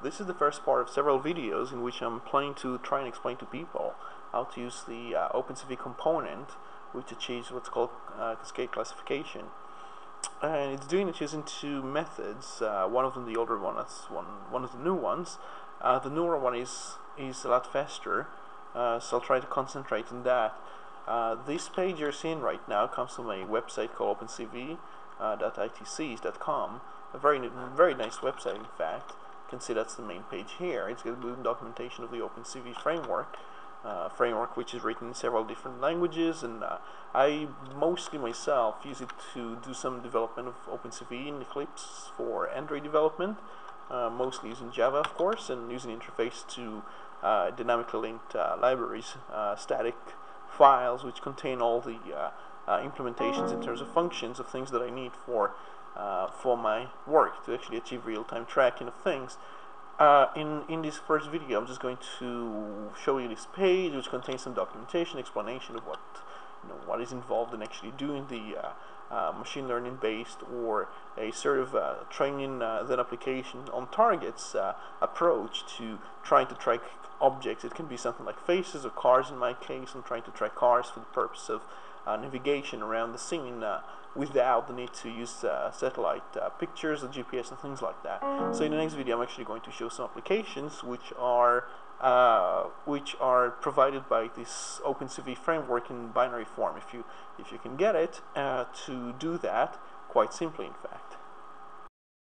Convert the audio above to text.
This is the first part of several videos in which I'm planning to try and explain to people how to use the OpenCV component, which achieves what's called Cascade Classification. And it's doing it using two methods, one of them the older one, that's one of the new ones. The newer one is a lot faster, so I'll try to concentrate on that. This page you're seeing right now comes from a website called opencv.itcs.com, a very nice website in fact. You can see that's the main page here. It's got good documentation of the OpenCV framework which is written in several different languages, and I mostly myself use it to do some development of OpenCV in Eclipse for Android development, mostly using Java of course, and using interface to dynamically linked libraries, static files which contain all the implementations in terms of functions of things that I need for my work to actually achieve real-time tracking of things. In this first video I'm just going to show you this page which contains some documentation, explanation of what is involved in actually doing the machine learning based or a sort of training then application on targets approach to trying to track objects. It can be something like faces or cars. In my case I'm trying to track cars for the purpose of navigation around the scene without the need to use satellite pictures or GPS and things like that. So in the next video I'm actually going to show some applications which are provided by this OpenCV framework in binary form, if you can get it, to do that quite simply in fact.